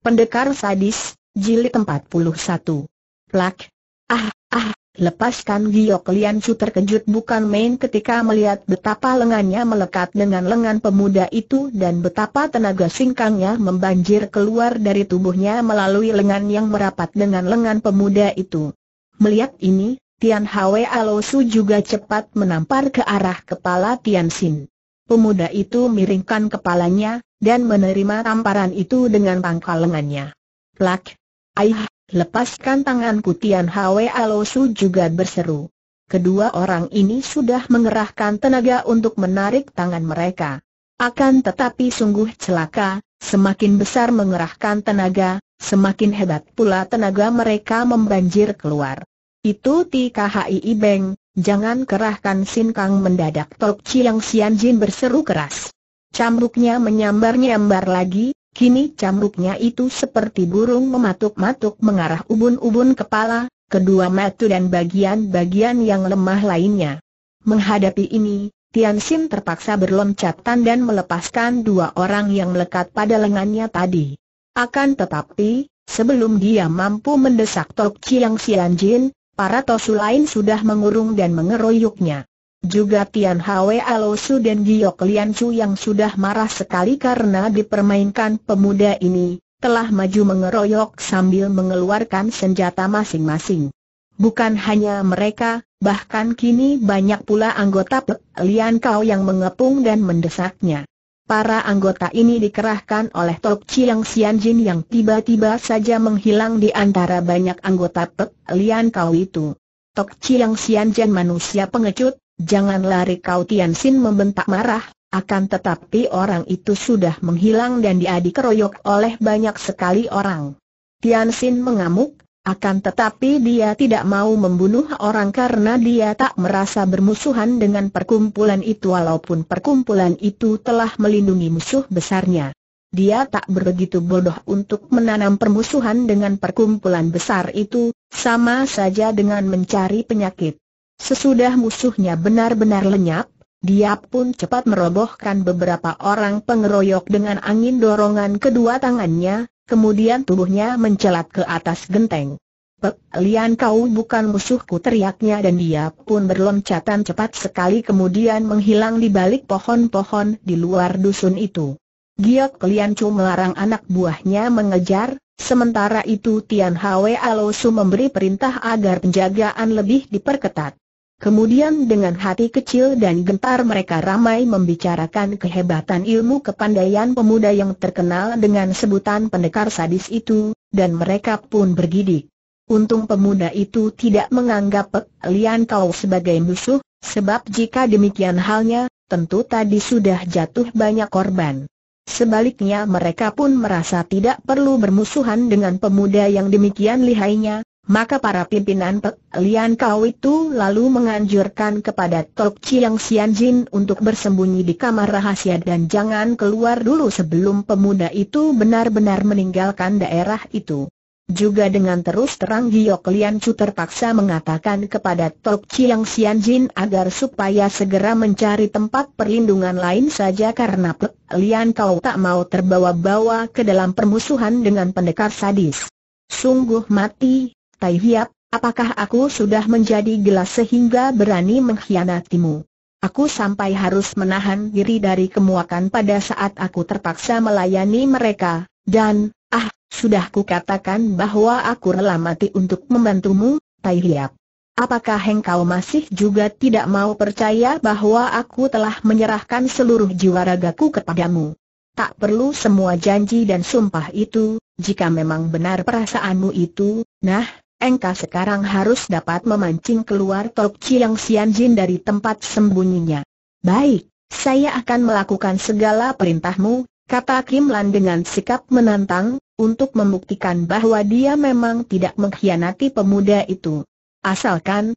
Pendekar Sadis, Jilid 41. Plak. Lepaskan giok. Lian Chu terkejut bukan main ketika melihat betapa lengannya melekat dengan lengan pemuda itu dan betapa tenaga singkangnya membanjir keluar dari tubuhnya melalui lengan yang merapat dengan lengan pemuda itu. Melihat ini, Tian Hwe Alosu juga cepat menampar ke arah kepala Tian Sin. Pemuda itu miringkan kepalanya dan menerima tamparan itu dengan pangkal lengannya. Plak! Aih! Lepaskan tanganku! Tian Hwe Alosu juga berseru. Kedua orang ini sudah mengerahkan tenaga untuk menarik tangan mereka. Akan tetapi sungguh celaka, semakin besar mengerahkan tenaga, semakin hebat pula tenaga mereka membanjir keluar. Itu TKHI Beng, jangan kerahkan sinkang mendadak! Tok Chiang Sian Jin berseru keras. Cambuknya menyambar-nyambar lagi, kini cambuknya itu seperti burung mematuk-matuk mengarah ubun-ubun kepala, kedua mata dan bagian-bagian yang lemah lainnya. Menghadapi ini, Tian Sin terpaksa berloncatan dan melepaskan dua orang yang melekat pada lengannya tadi. Akan tetapi, sebelum dia mampu mendesak Tok Chiang Sian Jin, para tosu lain sudah mengurung dan mengeroyoknya. Juga Tian Hwe Alosu dan Giok Lian Chu yang sudah marah sekali karena dipermainkan pemuda ini, telah maju mengeroyok sambil mengeluarkan senjata masing-masing. Bukan hanya mereka, bahkan kini banyak pula anggota Pek Lian Kau yang mengepung dan mendesaknya. Para anggota ini dikerahkan oleh Tok Chiang Sian Jin yang tiba-tiba saja menghilang di antara banyak anggota Pek Lian Kau itu. Tok Chiang Sian Jin, manusia pengecut, jangan lari kau! Tian Sin membentak marah, akan tetapi orang itu sudah menghilang dan dia dikeroyok oleh banyak sekali orang. Tian Sin mengamuk, akan tetapi dia tidak mau membunuh orang karena dia tak merasa bermusuhan dengan perkumpulan itu walaupun perkumpulan itu telah melindungi musuh besarnya. Dia tak begitu bodoh untuk menanam permusuhan dengan perkumpulan besar itu, sama saja dengan mencari penyakit. Sesudah musuhnya benar-benar lenyap, dia pun cepat merobohkan beberapa orang pengeroyok dengan angin dorongan kedua tangannya, kemudian tubuhnya mencelat ke atas genteng. Pek Lian Kau bukan musuhku! teriaknya, dan dia pun berloncatan cepat sekali kemudian menghilang di balik pohon-pohon di luar dusun itu. Giok Lian Chu melarang anak buahnya mengejar. Sementara itu Tian Hwe Alosu memberi perintah agar penjagaan lebih diperketat. Kemudian dengan hati kecil dan gentar mereka ramai membicarakan kehebatan ilmu kepandaian pemuda yang terkenal dengan sebutan pendekar sadis itu, dan mereka pun bergidik. Untung pemuda itu tidak menganggap Pek Lian Kau sebagai musuh, sebab jika demikian halnya, tentu tadi sudah jatuh banyak korban. Sebaliknya mereka pun merasa tidak perlu bermusuhan dengan pemuda yang demikian lihainya, maka para pimpinan Pek Lian Kau itu lalu menganjurkan kepada Tok Chiang Sian Jin untuk bersembunyi di kamar rahasia dan jangan keluar dulu sebelum pemuda itu benar-benar meninggalkan daerah itu. Juga dengan terus terang Giok Lian Chu terpaksa mengatakan kepada Tok Chiang Sian Jin agar supaya segera mencari tempat perlindungan lain saja karena Pek Lian Kau tak mau terbawa-bawa ke dalam permusuhan dengan pendekar sadis. Sungguh mati, Tai Hiap, apakah aku sudah menjadi gelas sehingga berani mengkhianatimu? Aku sampai harus menahan diri dari kemuakan pada saat aku terpaksa melayani mereka, dan... sudah kukatakan bahwa aku rela mati untuk membantumu, Tai Hiap. Apakah engkau masih juga tidak mau percaya bahwa aku telah menyerahkan seluruh jiwa ragaku kepadamu? Tak perlu semua janji dan sumpah itu, jika memang benar perasaanmu itu, nah, engkau sekarang harus dapat memancing keluar Tok Chiang Sian Jin dari tempat sembunyinya. Baik, saya akan melakukan segala perintahmu, kata Kim Lan dengan sikap menantang, untuk membuktikan bahwa dia memang tidak mengkhianati pemuda itu. Asalkan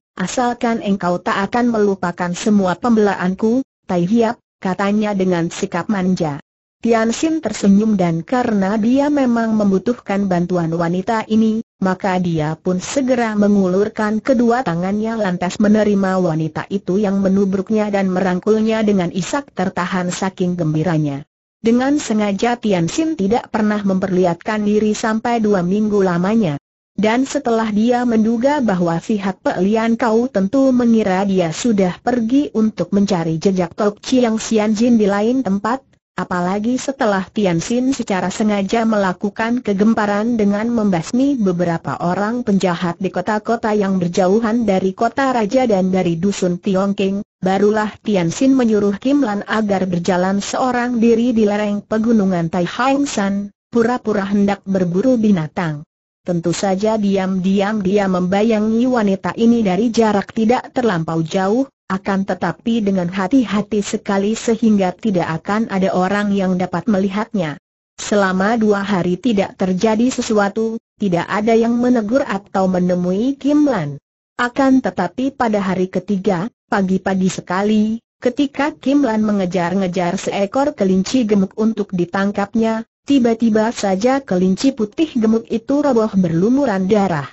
engkau tak akan melupakan semua pembelaanku, Tai Hiap, katanya dengan sikap manja. Tian Sin tersenyum dan karena dia memang membutuhkan bantuan wanita ini, maka dia pun segera mengulurkan kedua tangannya lantas menerima wanita itu yang menubruknya dan merangkulnya dengan isak tertahan saking gembiranya. Dengan sengaja Tian Xin tidak pernah memperlihatkan diri sampai 2 minggu lamanya. Dan setelah dia menduga bahwa pihak Pe Lian Kau tentu mengira dia sudah pergi untuk mencari jejak Tok Chiang Sian Jin di lain tempat, apalagi setelah Tian Xin secara sengaja melakukan kegemparan dengan membasmi beberapa orang penjahat di kota-kota yang berjauhan dari kota raja dan dari dusun Tiongking, barulah Tian Xin menyuruh Kim Lan agar berjalan seorang diri di lereng pegunungan Tai Hang San, pura-pura hendak berburu binatang. Tentu saja diam-diam dia membayangi wanita ini dari jarak tidak terlampau jauh, akan tetapi dengan hati-hati sekali sehingga tidak akan ada orang yang dapat melihatnya. Selama 2 hari tidak terjadi sesuatu, tidak ada yang menegur atau menemui Kim Lan. Akan tetapi pada hari ketiga, pagi-pagi sekali, ketika Kim Lan mengejar-ngejar seekor kelinci gemuk untuk ditangkapnya, tiba-tiba saja kelinci putih gemuk itu roboh berlumuran darah.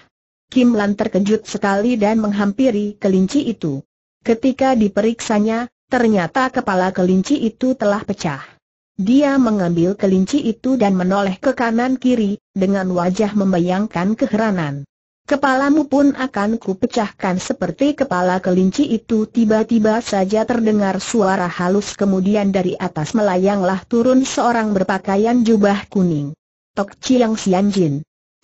Kim Lan terkejut sekali dan menghampiri kelinci itu. Ketika diperiksanya, ternyata kepala kelinci itu telah pecah. Dia mengambil kelinci itu dan menoleh ke kanan-kiri, dengan wajah membayangkan keheranan. "Kepalamu pun akan kupecahkan seperti kepala kelinci itu." Tiba-tiba saja terdengar suara halus, kemudian dari atas melayanglah turun seorang berpakaian jubah kuning. Tok Chiang Sian Jin.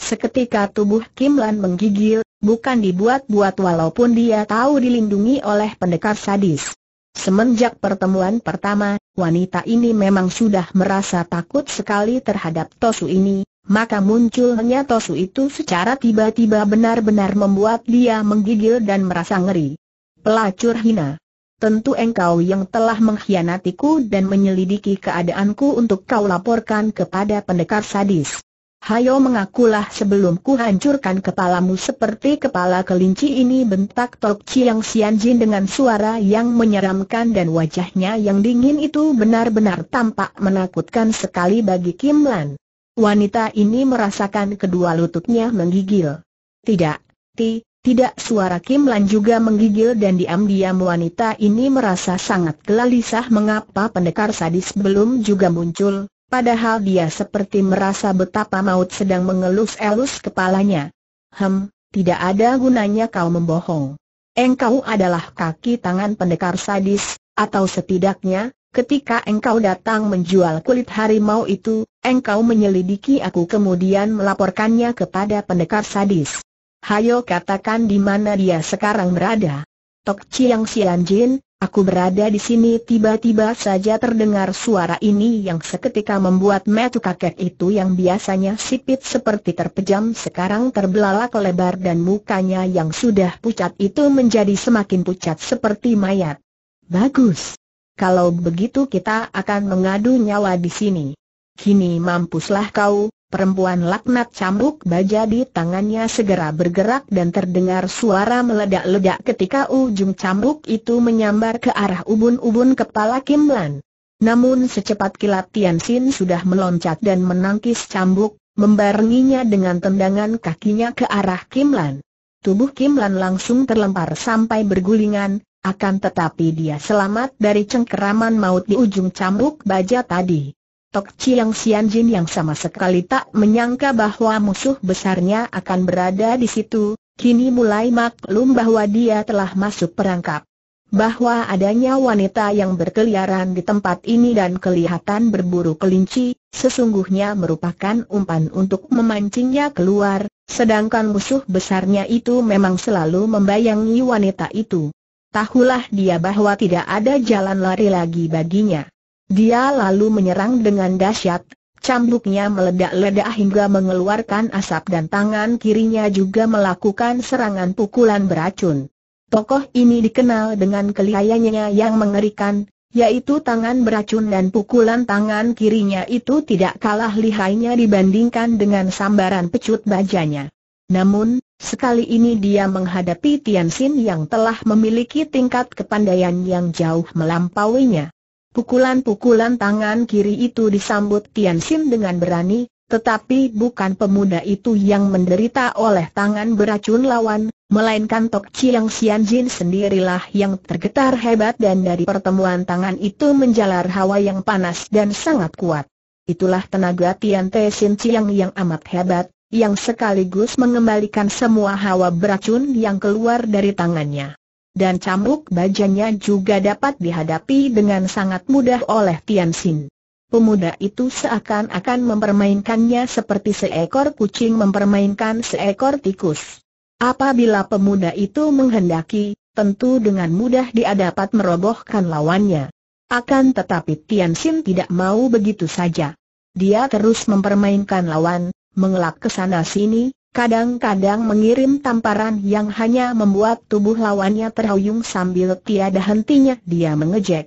Seketika tubuh Kim Lan menggigil, bukan dibuat-buat walaupun dia tahu dilindungi oleh pendekar sadis. Semenjak pertemuan pertama, wanita ini memang sudah merasa takut sekali terhadap Tosu ini. Maka munculnya Tosu itu secara tiba-tiba benar-benar membuat dia menggigil dan merasa ngeri. "Pelacur hina. Tentu engkau yang telah mengkhianatiku dan menyelidiki keadaanku untuk kau laporkan kepada pendekar sadis. Hayo mengakulah sebelum ku hancurkan kepalamu seperti kepala kelinci ini," bentak Tok Chiang Sian Jin dengan suara yang menyeramkan, dan wajahnya yang dingin itu benar-benar tampak menakutkan sekali bagi Kim Lan. Wanita ini merasakan kedua lututnya menggigil. Tidak, suara Kim Lan juga menggigil, dan diam-diam wanita ini merasa sangat gelisah mengapa pendekar sadis belum juga muncul, padahal dia seperti merasa betapa maut sedang mengelus-elus kepalanya. Tidak ada gunanya kau membohong. Engkau adalah kaki tangan pendekar sadis, atau setidaknya, ketika engkau datang menjual kulit harimau itu, engkau menyelidiki aku kemudian melaporkannya kepada pendekar sadis. Hayo katakan di mana dia sekarang berada. "Tok Chiang Sian Jin, aku berada di sini." Tiba-tiba saja terdengar suara ini yang seketika membuat mata kakek itu yang biasanya sipit seperti terpejam sekarang terbelalak lebar, dan mukanya yang sudah pucat itu menjadi semakin pucat seperti mayat. "Bagus. Kalau begitu kita akan mengadu nyawa di sini. Kini mampuslah kau, perempuan laknat!" Cambuk baja di tangannya segera bergerak dan terdengar suara meledak-ledak ketika ujung cambuk itu menyambar ke arah ubun-ubun kepala Kim Lan. Namun secepat kilat Tian Xin sudah meloncat dan menangkis cambuk, membarenginya dengan tendangan kakinya ke arah Kim Lan. Tubuh Kim Lan langsung terlempar sampai bergulingan, akan tetapi dia selamat dari cengkeraman maut di ujung cambuk baja tadi. Tok Chiang Sian Jin yang sama sekali tak menyangka bahwa musuh besarnya akan berada di situ, kini mulai maklum bahwa dia telah masuk perangkap. Bahwa adanya wanita yang berkeliaran di tempat ini dan kelihatan berburu kelinci, sesungguhnya merupakan umpan untuk memancingnya keluar, sedangkan musuh besarnya itu memang selalu membayangi wanita itu. Tahulah dia bahwa tidak ada jalan lari lagi baginya. Dia lalu menyerang dengan dahsyat, cambuknya meledak-ledak hingga mengeluarkan asap, dan tangan kirinya juga melakukan serangan pukulan beracun. Tokoh ini dikenal dengan kelihayannya yang mengerikan, yaitu tangan beracun, dan pukulan tangan kirinya itu tidak kalah lihainya dibandingkan dengan sambaran pecut bajanya. Namun, sekali ini dia menghadapi Tian Xin yang telah memiliki tingkat kepandaian yang jauh melampauinya. Pukulan-pukulan tangan kiri itu disambut Tian Xin dengan berani, tetapi bukan pemuda itu yang menderita oleh tangan beracun lawan, melainkan Tok Chiang Sian Jin sendirilah yang tergetar hebat dan dari pertemuan tangan itu menjalar hawa yang panas dan sangat kuat. Itulah tenaga Tian Te Sin Chiang yang amat hebat, yang sekaligus mengembalikan semua hawa beracun yang keluar dari tangannya. Dan cambuk bajanya juga dapat dihadapi dengan sangat mudah oleh Tian Sin. Pemuda itu seakan-akan mempermainkannya seperti seekor kucing mempermainkan seekor tikus. Apabila pemuda itu menghendaki, tentu dengan mudah dia dapat merobohkan lawannya. Akan tetapi Tian Sin tidak mau begitu saja. Dia terus mempermainkan lawan, mengelak ke sana sini, kadang-kadang mengirim tamparan yang hanya membuat tubuh lawannya terhuyung sambil tiada hentinya dia mengejek.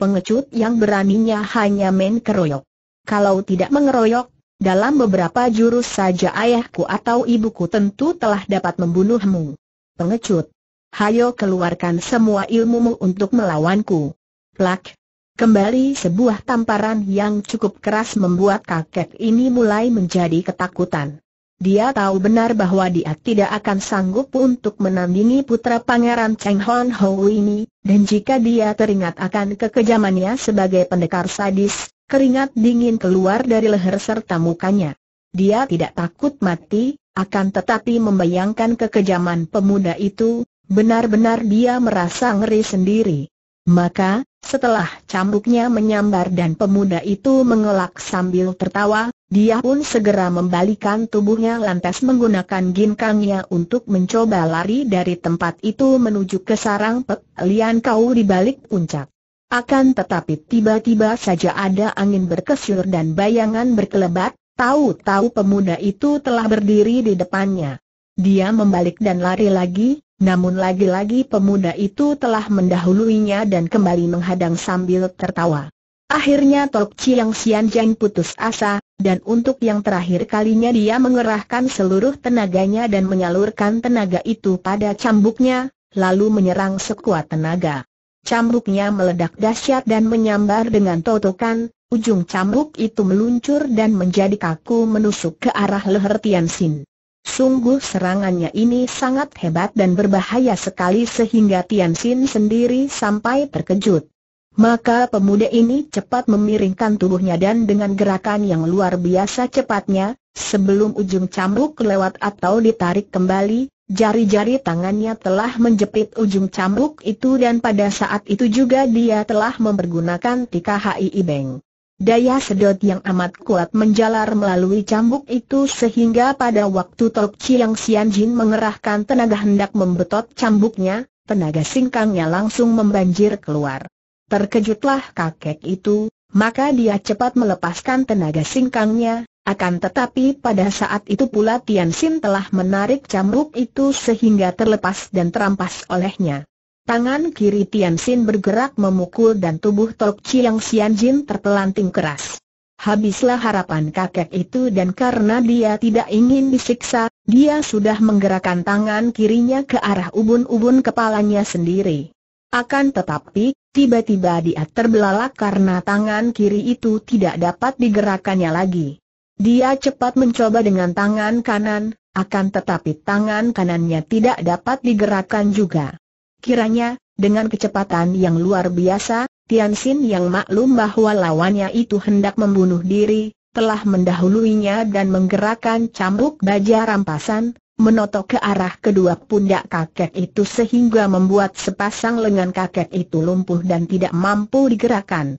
Pengecut yang beraninya hanya main keroyok. Kalau tidak mengeroyok, dalam beberapa jurus saja ayahku atau ibuku tentu telah dapat membunuhmu. Pengecut, hayo keluarkan semua ilmumu untuk melawanku. Plak. Kembali sebuah tamparan yang cukup keras membuat kakek ini mulai menjadi ketakutan. Dia tahu benar bahwa dia tidak akan sanggup untuk menandingi putra Pangeran Cheng Hon Hou ini, dan jika dia teringat akan kekejamannya sebagai pendekar sadis, keringat dingin keluar dari leher serta mukanya. Dia tidak takut mati, akan tetapi membayangkan kekejaman pemuda itu, benar-benar dia merasa ngeri sendiri. Maka, setelah cambuknya menyambar dan pemuda itu mengelak sambil tertawa, dia pun segera membalikan tubuhnya lantas menggunakan ginkangnya untuk mencoba lari dari tempat itu menuju ke sarang Pek Lian Kau di balik puncak. Akan tetapi tiba-tiba saja ada angin berkesyur dan bayangan berkelebat, tahu-tahu pemuda itu telah berdiri di depannya. Dia membalik dan lari lagi. Namun lagi-lagi pemuda itu telah mendahuluinya dan kembali menghadang sambil tertawa. Akhirnya Tok Chiang Sian Jin putus asa, dan untuk yang terakhir kalinya dia mengerahkan seluruh tenaganya dan menyalurkan tenaga itu pada cambuknya, lalu menyerang sekuat tenaga. Cambuknya meledak dahsyat dan menyambar dengan totokan, ujung cambuk itu meluncur dan menjadi kaku menusuk ke arah leher Tian Sin. Sungguh serangannya ini sangat hebat dan berbahaya sekali sehingga Tian Sin sendiri sampai terkejut. Maka pemuda ini cepat memiringkan tubuhnya dan dengan gerakan yang luar biasa cepatnya, sebelum ujung cambuk lewat atau ditarik kembali, jari-jari tangannya telah menjepit ujung cambuk itu dan pada saat itu juga dia telah mempergunakan Tika Hii Beng. Daya sedot yang amat kuat menjalar melalui cambuk itu sehingga pada waktu Tok Chiang Sian Jin mengerahkan tenaga hendak membetot cambuknya, tenaga singkangnya langsung membanjir keluar. Terkejutlah kakek itu, maka dia cepat melepaskan tenaga singkangnya, akan tetapi pada saat itu pula Tian Sin telah menarik cambuk itu sehingga terlepas dan terampas olehnya. Tangan kiri Tian Sin bergerak memukul dan tubuh Tok Chiang Sian Jin terpelanting keras. Habislah harapan kakek itu dan karena dia tidak ingin disiksa, dia sudah menggerakkan tangan kirinya ke arah ubun-ubun kepalanya sendiri. Akan tetapi, tiba-tiba dia terbelalak karena tangan kiri itu tidak dapat digerakannya lagi. Dia cepat mencoba dengan tangan kanan, akan tetapi tangan kanannya tidak dapat digerakkan juga. Kiranya, dengan kecepatan yang luar biasa, Tian Sin yang maklum bahwa lawannya itu hendak membunuh diri, telah mendahuluinya dan menggerakkan cambuk baja rampasan, menotok ke arah kedua pundak kakek itu sehingga membuat sepasang lengan kakek itu lumpuh dan tidak mampu digerakkan.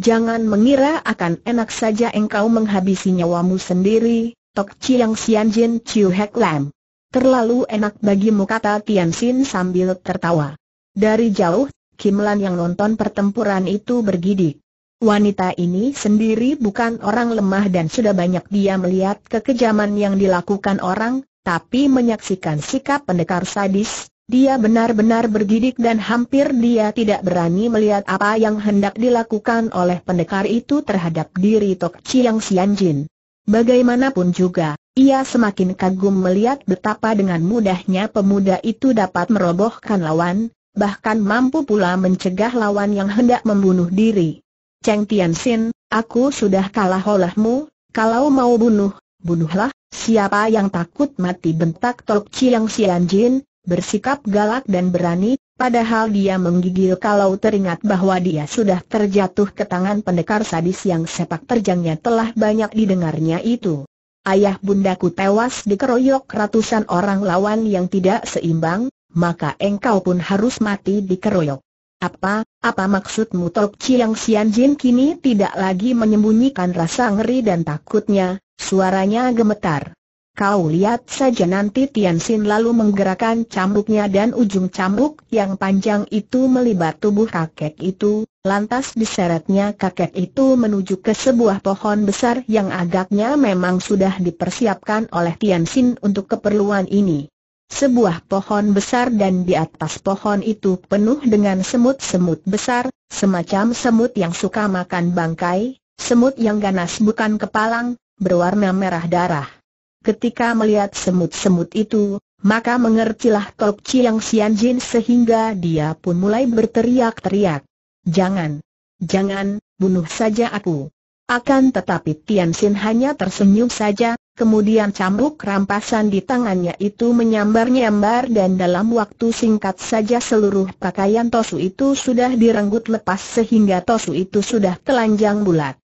Jangan mengira akan enak saja engkau menghabisi nyawamu sendiri, Tok Chiang Sian Jin Chiu Hek Lam. Terlalu enak bagimu, kata Tian Sin sambil tertawa. Dari jauh, Kim Lan yang nonton pertempuran itu bergidik. Wanita ini sendiri bukan orang lemah dan sudah banyak dia melihat kekejaman yang dilakukan orang, tapi menyaksikan sikap pendekar sadis, dia benar-benar bergidik dan hampir dia tidak berani melihat apa yang hendak dilakukan oleh pendekar itu terhadap diri Tok Chiang Sian Jin. Bagaimanapun juga, ia semakin kagum melihat betapa dengan mudahnya pemuda itu dapat merobohkan lawan, bahkan mampu pula mencegah lawan yang hendak membunuh diri. Cheng Tian Sin, aku sudah kalah olehmu, kalau mau bunuh, bunuhlah, Siapa yang takut mati, bentak Tok Chiang Sian Jin, bersikap galak dan berani, padahal dia menggigil kalau teringat bahwa dia sudah terjatuh ke tangan pendekar sadis yang sepak terjangnya telah banyak didengarnya itu. Ayah bundaku tewas dikeroyok ratusan orang lawan yang tidak seimbang, maka engkau pun harus mati dikeroyok. Apa maksudmu? Tok Chiang Sian Jin kini tidak lagi menyembunyikan rasa ngeri dan takutnya. Suaranya gemetar. Kau lihat saja nanti. Tian Sin lalu menggerakkan cambuknya dan ujung cambuk yang panjang itu melibat tubuh kakek itu, lantas diseretnya kakek itu menuju ke sebuah pohon besar yang agaknya memang sudah dipersiapkan oleh Tian Sin untuk keperluan ini. Sebuah pohon besar, dan di atas pohon itu penuh dengan semut-semut besar, semacam semut yang suka makan bangkai, semut yang ganas bukan kepalang, berwarna merah darah. Ketika melihat semut-semut itu, maka mengertilah Tok Chiang Sian Jin sehingga dia pun mulai berteriak-teriak. Jangan, jangan, bunuh saja aku. Akan tetapi Tian Sin hanya tersenyum saja, kemudian cambuk rampasan di tangannya itu menyambar-nyambar dan dalam waktu singkat saja seluruh pakaian Tosu itu sudah direnggut lepas sehingga Tosu itu sudah telanjang bulat.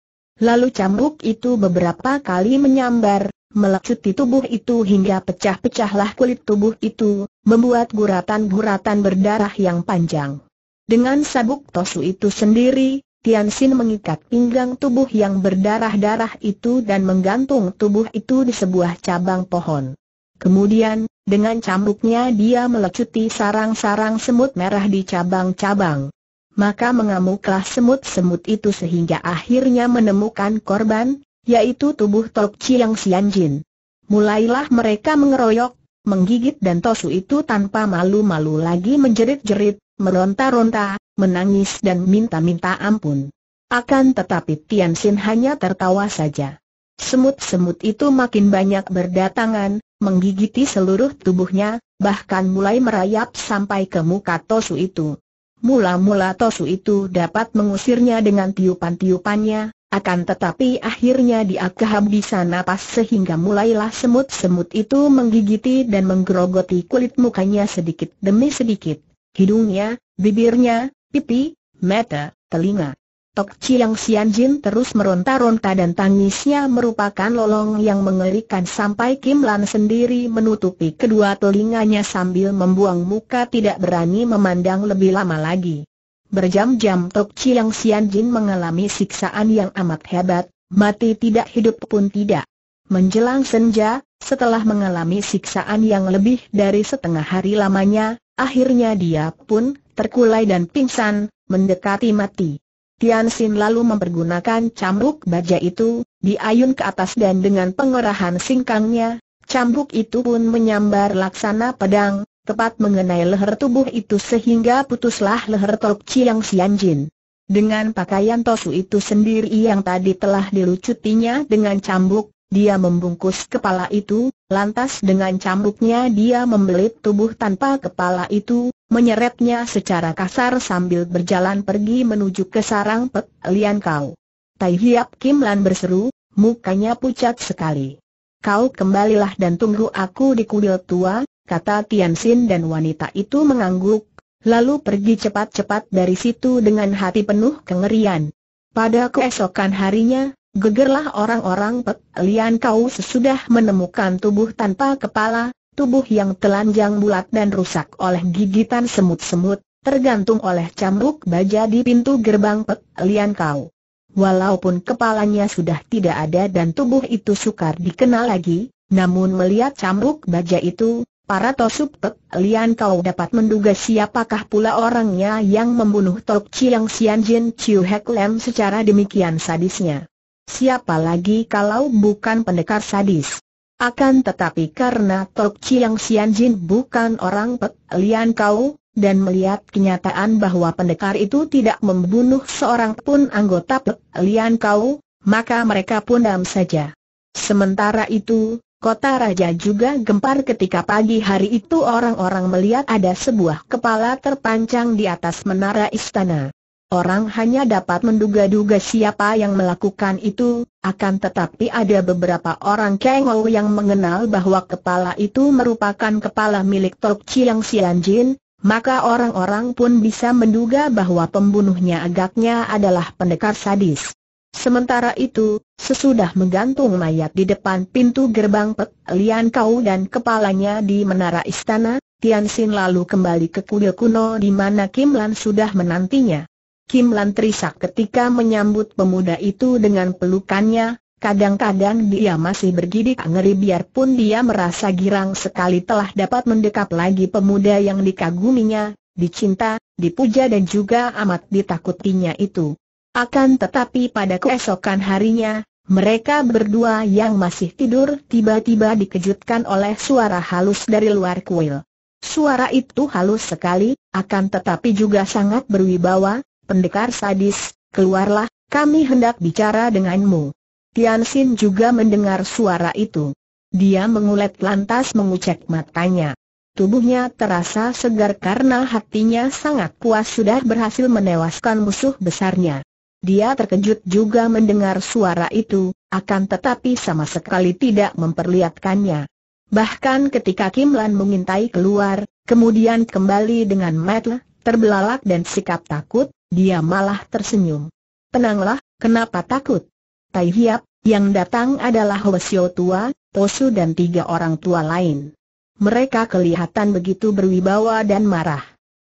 Lalu cambuk itu beberapa kali menyambar, melecuti tubuh itu hingga pecah-pecahlah kulit tubuh itu, membuat guratan-guratan berdarah yang panjang. Dengan sabuk Tosu itu sendiri, Tian Sin mengikat pinggang tubuh yang berdarah-darah itu dan menggantung tubuh itu di sebuah cabang pohon. Kemudian, dengan cambuknya dia melecuti sarang-sarang semut merah di cabang-cabang. Maka mengamuklah semut-semut itu sehingga akhirnya menemukan korban, yaitu tubuh Tok Chiang Sian Jin. Mulailah mereka mengeroyok, menggigit, dan Tosu itu tanpa malu-malu lagi menjerit-jerit, meronta-ronta, menangis dan minta-minta ampun. Akan tetapi Tian Sin hanya tertawa saja. Semut-semut itu makin banyak berdatangan, menggigiti seluruh tubuhnya, bahkan mulai merayap sampai ke muka Tosu itu. Mula-mula Tosu itu dapat mengusirnya dengan tiupan-tiupannya, akan tetapi akhirnya dia kehabisan napas sehingga mulailah semut-semut itu menggigiti dan menggerogoti kulit mukanya sedikit demi sedikit, hidungnya, bibirnya, pipi, mata, telinga. Tok Chiang Sian Jin terus meronta-ronta dan tangisnya merupakan lolong yang mengerikan sampai Kim Lan sendiri menutupi kedua telinganya sambil membuang muka tidak berani memandang lebih lama lagi. Berjam-jam Tok Chiang Sian Jin mengalami siksaan yang amat hebat, mati tidak hidup pun tidak. Menjelang senja, setelah mengalami siksaan yang lebih dari setengah hari lamanya, akhirnya dia pun terkulai dan pingsan, mendekati mati. Tian Sin lalu mempergunakan cambuk baja itu, diayun ke atas dan dengan pengerahan singkangnya, cambuk itu pun menyambar laksana pedang, tepat mengenai leher tubuh itu sehingga putuslah leher Tok Chiang Sian Jin. Dengan pakaian Tosu itu sendiri yang tadi telah dilucutinya dengan cambuk, dia membungkus kepala itu, lantas dengan cambuknya dia membelit tubuh tanpa kepala itu, menyeretnya secara kasar sambil berjalan pergi menuju ke sarang Pek Lian Kau. Tai Hiap Kim Lan berseru, mukanya pucat sekali. Kau kembalilah dan tunggu aku di kuil tua, kata Tian Sin, dan wanita itu mengangguk, lalu pergi cepat-cepat dari situ dengan hati penuh kengerian. Pada keesokan harinya, gegerlah orang-orang Pek Lian Kau sesudah menemukan tubuh tanpa kepala, tubuh yang telanjang bulat dan rusak oleh gigitan semut-semut, tergantung oleh cambuk baja di pintu gerbang Pek Lian Kau. Walaupun kepalanya sudah tidak ada dan tubuh itu sukar dikenal lagi, namun melihat cambuk baja itu, para Tosu Pek Lian Kau dapat menduga siapakah pula orangnya yang membunuh Tok Chiang Sian Jin Chiu Hek Lam secara demikian sadisnya. Siapa lagi kalau bukan pendekar sadis? Akan tetapi karena Tok Chiang Sian Jin bukan orang Pek Lian Kau, dan melihat kenyataan bahwa pendekar itu tidak membunuh seorang pun anggota Pek Lian Kau, maka mereka pun diam saja. Sementara itu, kota raja juga gempar ketika pagi hari itu orang-orang melihat ada sebuah kepala terpancang di atas menara istana. Orang hanya dapat menduga-duga siapa yang melakukan itu, akan tetapi ada beberapa orang Kengou yang mengenal bahwa kepala itu merupakan kepala milik Tok Chiang Sian Jin, maka orang-orang pun bisa menduga bahwa pembunuhnya agaknya adalah pendekar sadis. Sementara itu, sesudah menggantung mayat di depan pintu gerbang Pek Lian Kau dan kepalanya di menara istana, Tian Sin lalu kembali ke kuil kuno di mana Kim Lan sudah menantinya. Kim Lan terisak ketika menyambut pemuda itu dengan pelukannya, kadang-kadang dia masih bergidik ngeri biarpun dia merasa girang sekali telah dapat mendekap lagi pemuda yang dikaguminya, dicinta, dipuja dan juga amat ditakutinya itu. Akan tetapi pada keesokan harinya, mereka berdua yang masih tidur tiba-tiba dikejutkan oleh suara halus dari luar kuil. Suara itu halus sekali, akan tetapi juga sangat berwibawa. "Pendekar sadis, keluarlah, kami hendak bicara denganmu." Tian Sin juga mendengar suara itu. Dia mengulet lantas mengucek matanya. Tubuhnya terasa segar karena hatinya sangat puas sudah berhasil menewaskan musuh besarnya. Dia terkejut juga mendengar suara itu, akan tetapi sama sekali tidak memperlihatkannya. Bahkan ketika Kim Lan mengintai keluar, kemudian kembali dengan mata terbelalak dan sikap takut, dia malah tersenyum. "Tenanglah, kenapa takut? Tai Hiap, yang datang adalah Hwasyo tua, Tosu dan tiga orang tua lain. Mereka kelihatan begitu berwibawa dan marah.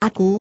Aku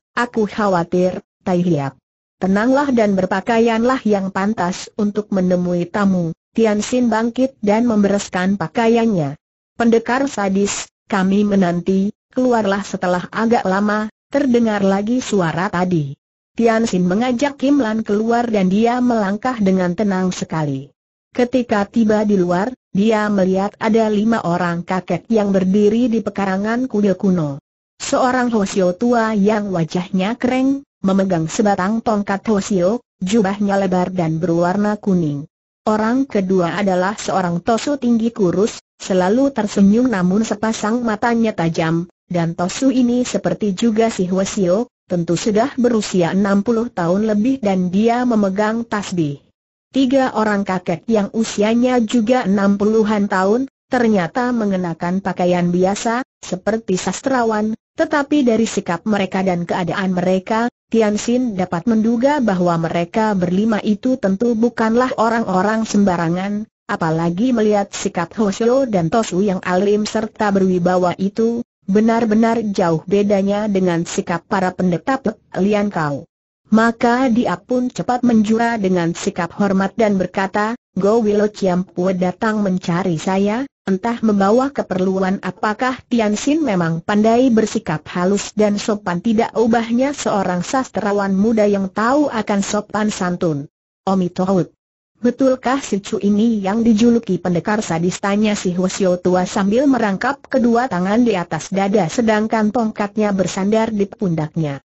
khawatir, Tai Hiap." "Tenanglah dan berpakaianlah yang pantas untuk menemui tamu." Tian Sin bangkit dan membereskan pakaiannya. "Pendekar sadis, kami menanti, keluarlah." Setelah agak lama, terdengar lagi suara tadi. Tian Sin mengajak Kim Lan keluar dan dia melangkah dengan tenang sekali. Ketika tiba di luar, dia melihat ada 5 orang kakek yang berdiri di pekarangan kuil kuno. Seorang Hwasyo tua yang wajahnya kering, memegang sebatang tongkat Hwasyo, jubahnya lebar dan berwarna kuning. Orang kedua adalah seorang Tosu tinggi kurus, selalu tersenyum namun sepasang matanya tajam, dan Tosu ini seperti juga si Hwasyo, tentu sudah berusia 60 tahun lebih dan dia memegang tasbih. 3 orang kakek yang usianya juga 60-an tahun, ternyata mengenakan pakaian biasa, seperti sastrawan, tetapi dari sikap mereka dan keadaan mereka, Tian Sin dapat menduga bahwa mereka berlima itu tentu bukanlah orang-orang sembarangan, apalagi melihat sikap Hwasyo dan Tosu yang alim serta berwibawa itu. Benar-benar jauh bedanya dengan sikap para pendeta Pek Lian Kau. Maka dia pun cepat menjura dengan sikap hormat dan berkata, "Go Wilo Ciampu datang mencari saya, entah membawa keperluan apakah?" Tian Sin memang pandai bersikap halus dan sopan tidak ubahnya seorang sastrawan muda yang tahu akan sopan santun. "Omitohut, betulkah si Cu ini yang dijuluki pendekar sadis?" tanya si Hwasyo tua sambil merangkap kedua tangan di atas dada sedangkan tongkatnya bersandar di pundaknya.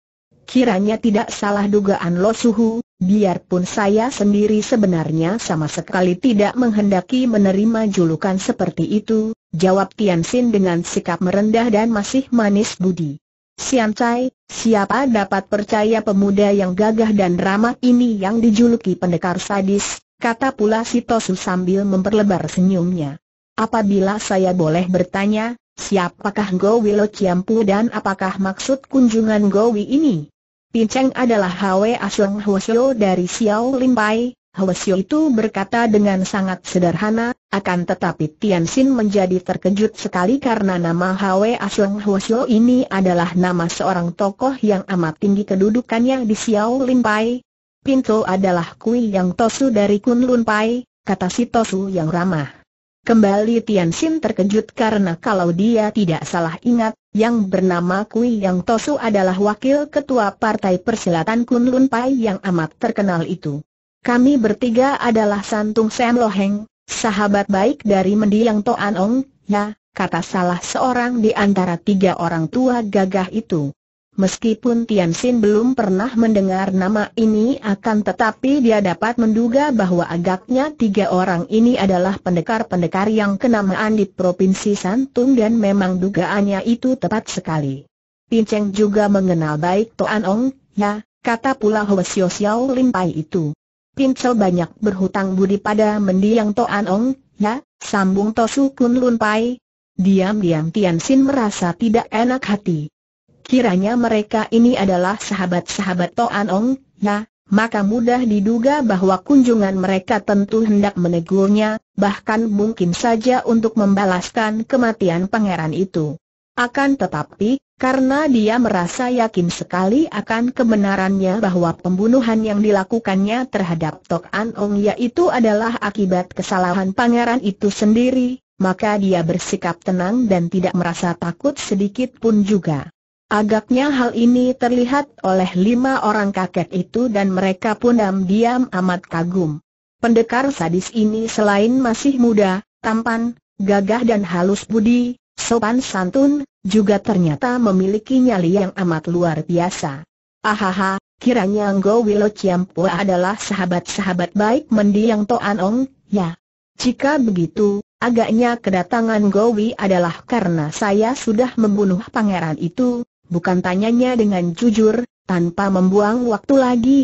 "Kiranya tidak salah dugaan Lo Suhu, biarpun saya sendiri sebenarnya sama sekali tidak menghendaki menerima julukan seperti itu," jawab Tian Sin dengan sikap merendah dan masih manis budi. "Sian Chai, siapa dapat percaya pemuda yang gagah dan ramah ini yang dijuluki pendekar sadis?" kata pula si Tosu sambil memperlebar senyumnya. "Apabila saya boleh bertanya, siapakah Gowi Lo Ciampu dan apakah maksud kunjungan Gowi ini?" "Pinceng adalah Hwe Asung Hwasyo dari Xiao Limpai," Hwasyo itu berkata dengan sangat sederhana, akan tetapi Tian Sin menjadi terkejut sekali karena nama Hwe Asung Hwasyo ini adalah nama seorang tokoh yang amat tinggi kedudukannya di Xiao Limpai. "Pintu adalah Kui yang Tosu dari Kunlun Pai," kata si Tosu yang ramah. Kembali Tian Sin terkejut karena kalau dia tidak salah ingat, yang bernama Kui yang Tosu adalah wakil ketua Partai Persilatan Kunlun Pai yang amat terkenal itu. "Kami bertiga adalah Santung Sam Loheng, sahabat baik dari mendiang Toan Ong, ya," kata salah seorang di antara 3 orang tua gagah itu. Meskipun Tian Sin belum pernah mendengar nama ini akan tetapi dia dapat menduga bahwa agaknya 3 orang ini adalah pendekar-pendekar yang kenamaan di Provinsi Santung dan memang dugaannya itu tepat sekali. "Pinceng juga mengenal baik Toan Ong, ya," kata pula Hwa Sio Xiao Lim Pai itu. Pincel banyak berhutang budi pada mendiang Toan Ong, ya, sambung Tosu Kun Lun Pai. Diam-diam Tian Sin merasa tidak enak hati. Kiranya mereka ini adalah sahabat-sahabat Toan Ong, ya, maka mudah diduga bahwa kunjungan mereka tentu hendak menegurnya, bahkan mungkin saja untuk membalaskan kematian pangeran itu. Akan tetapi, karena dia merasa yakin sekali akan kebenarannya bahwa pembunuhan yang dilakukannya terhadap Toan Ong yaitu adalah akibat kesalahan pangeran itu sendiri, maka dia bersikap tenang dan tidak merasa takut sedikit pun juga. Agaknya hal ini terlihat oleh 5 orang kakek itu dan mereka pun diam-diam amat kagum. Pendekar sadis ini selain masih muda, tampan, gagah dan halus budi, sopan santun, juga ternyata memiliki nyali yang amat luar biasa. Ahaha, kiranya Ngo Wilo Ciampua adalah sahabat-sahabat baik mendiang Toan Ong, ya. Jika begitu, agaknya kedatangan Ngo Wi adalah karena saya sudah membunuh pangeran itu. Bukan, tanyanya dengan jujur, tanpa membuang waktu lagi.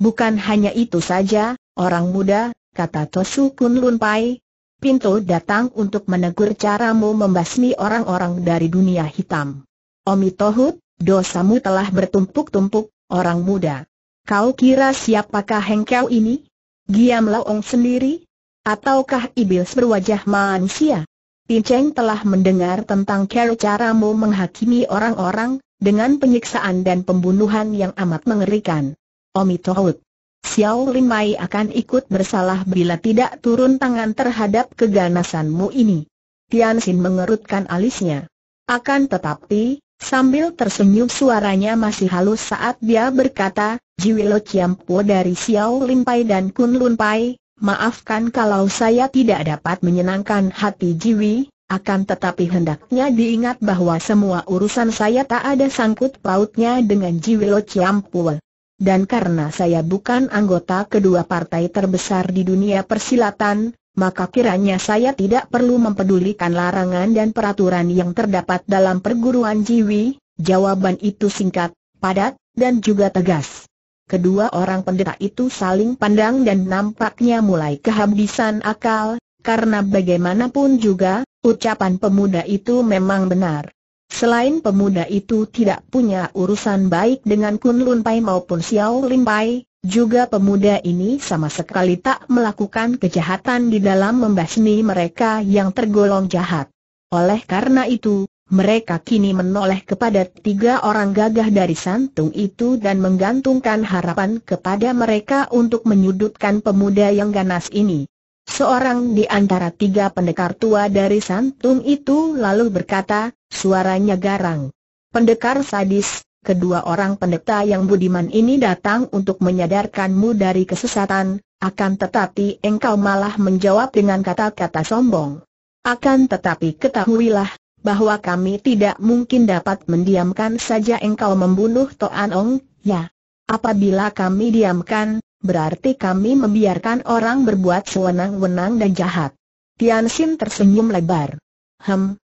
Bukan hanya itu saja, orang muda, kata Tosu Kun Lun Pai. Pinto datang untuk menegur caramu membasmi orang-orang dari dunia hitam. Omi Tohut, dosamu telah bertumpuk-tumpuk, orang muda. Kau kira siapakah hengkau ini? Giam Laong sendiri? Ataukah iblis berwajah manusia? Pinceng telah mendengar tentang caramu menghakimi orang-orang dengan penyiksaan dan pembunuhan yang amat mengerikan. Omi Tohut, Xiao Lim Pai akan ikut bersalah bila tidak turun tangan terhadap keganasanmu ini. Tian Sin mengerutkan alisnya. Akan tetapi, sambil tersenyum suaranya masih halus saat dia berkata, Jiwilo Ciampo dari Xiao Lim Pai dan Kun Lun Pai. Maafkan kalau saya tidak dapat menyenangkan hati Jiwi, akan tetapi hendaknya diingat bahwa semua urusan saya tak ada sangkut pautnya dengan Jiwi Lo Ciampul. Dan karena saya bukan anggota kedua partai terbesar di dunia persilatan, maka kiranya saya tidak perlu mempedulikan larangan dan peraturan yang terdapat dalam perguruan Jiwi. Jawaban itu singkat, padat, dan juga tegas. Kedua orang pendeta itu saling pandang dan nampaknya mulai kehabisan akal, karena bagaimanapun juga, ucapan pemuda itu memang benar. Selain pemuda itu tidak punya urusan baik dengan Kun Lun Pai maupun Xiao Lim Pai, juga pemuda ini sama sekali tak melakukan kejahatan di dalam membasmi mereka yang tergolong jahat. Oleh karena itu, mereka kini menoleh kepada 3 orang gagah dari Santung itu dan menggantungkan harapan kepada mereka untuk menyudutkan pemuda yang ganas ini. Seorang di antara 3 pendekar tua dari Santung itu lalu berkata, suaranya garang. Pendekar sadis, kedua orang pendeta yang budiman ini datang untuk menyadarkanmu dari kesesatan, akan tetapi engkau malah menjawab dengan kata-kata sombong. Akan tetapi ketahuilah bahwa kami tidak mungkin dapat mendiamkan saja engkau membunuh Toan Ong, ya. Apabila kami diamkan, berarti kami membiarkan orang berbuat sewenang-wenang dan jahat. Tian Sin tersenyum lebar.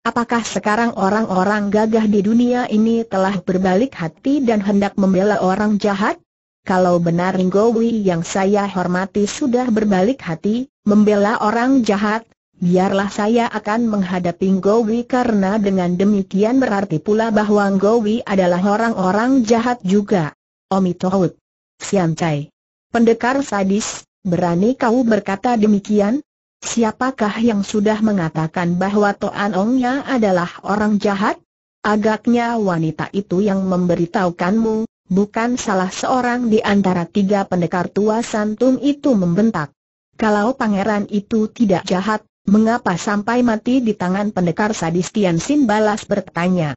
Apakah sekarang orang-orang gagah di dunia ini telah berbalik hati dan hendak membela orang jahat? Kalau benar Ngo Wi yang saya hormati sudah berbalik hati, membela orang jahat, biarlah saya akan menghadapi Ngo Wi, karena dengan demikian berarti pula bahwa Ngo Wi adalah orang-orang jahat juga. Omi Tohut, Sian Chai, pendekar sadis, berani kau berkata demikian? Siapakah yang sudah mengatakan bahwa Toan Ongnya adalah orang jahat? Agaknya wanita itu yang memberitahukanmu, bukan salah seorang di antara 3 pendekar tua Santung itu membentak. Kalau pangeran itu tidak jahat, mengapa sampai mati di tangan pendekar sadis? Tian Sin balas bertanya.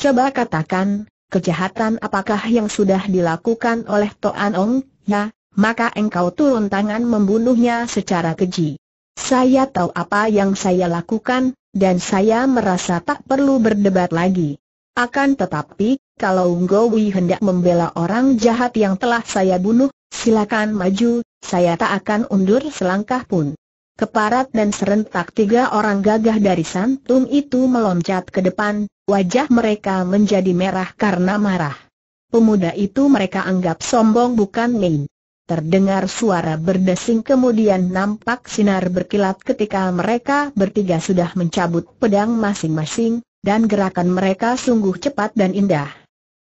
Coba katakan, kejahatan apakah yang sudah dilakukan oleh Toan Ong, ya, maka engkau turun tangan membunuhnya secara keji. Saya tahu apa yang saya lakukan, dan saya merasa tak perlu berdebat lagi. Akan tetapi, kalau Ngo Wi hendak membela orang jahat yang telah saya bunuh, silakan maju, saya tak akan undur selangkah pun. Keparat dan serentak 3 orang gagah dari Santung itu meloncat ke depan, wajah mereka menjadi merah karena marah. pemuda itu mereka anggap sombong bukan main. Terdengar suara berdesing kemudian nampak sinar berkilat ketika mereka bertiga sudah mencabut pedang masing-masing, dan gerakan mereka sungguh cepat dan indah.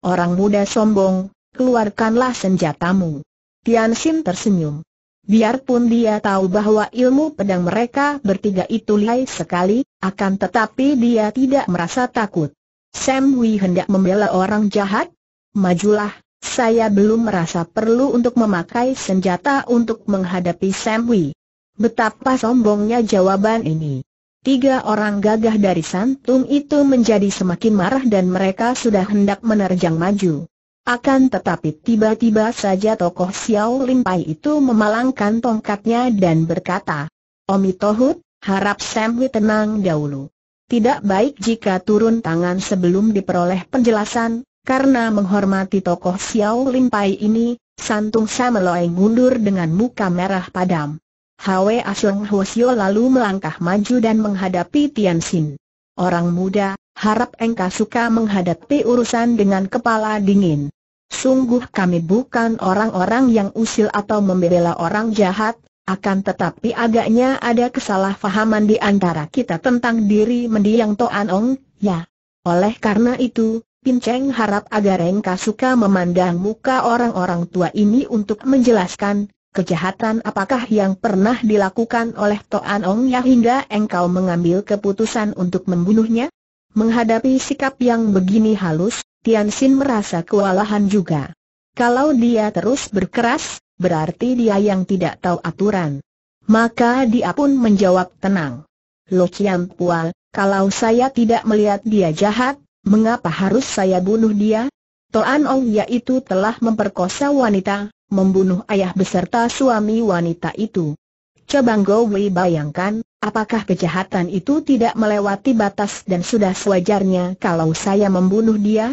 Orang muda sombong, keluarkanlah senjatamu. Tian Sim tersenyum. Biarpun dia tahu bahwa ilmu pedang mereka bertiga itu lihai sekali, akan tetapi dia tidak merasa takut. Sam Hui hendak membela orang jahat? Majulah. Saya belum merasa perlu untuk memakai senjata untuk menghadapi Sam Hui. Betapa sombongnya jawaban ini. Tiga orang gagah dari Santung itu menjadi semakin marah dan mereka sudah hendak menerjang maju. Akan tetapi tiba-tiba saja tokoh Xiao Lim Pai itu memalangkan tongkatnya dan berkata, "Omi Tohut, harap Sam Hui tenang dahulu. Tidak baik jika turun tangan sebelum diperoleh penjelasan." Karena menghormati tokoh Xiao Lim Pai ini, Santung Sameloy mundur dengan muka merah padam. Hwa Song Hwasyo lalu melangkah maju dan menghadapi Tian Xin. "Orang muda, harap engkau suka menghadapi urusan dengan kepala dingin. Sungguh kami bukan orang-orang yang usil atau membela orang jahat, akan tetapi agaknya ada kesalahpahaman di antara kita tentang diri mendiang Toan Ong, ya. Oleh karena itu, Pinceng harap agar engkau suka memandang muka orang-orang tua ini untuk menjelaskan kejahatan apakah yang pernah dilakukan oleh Toan Ong ya hingga engkau mengambil keputusan untuk membunuhnya." Menghadapi sikap yang begini halus, Tian Xin merasa kewalahan juga. Kalau dia terus berkeras, berarti dia yang tidak tahu aturan. Maka dia pun menjawab tenang, "Lo Cian Pual, kalau saya tidak melihat dia jahat, mengapa harus saya bunuh dia? Toan Ong yaitu telah memperkosa wanita, membunuh ayah beserta suami wanita itu. Coba Gowei bayangkan, apakah kejahatan itu tidak melewati batas dan sudah sewajarnya kalau saya membunuh dia?"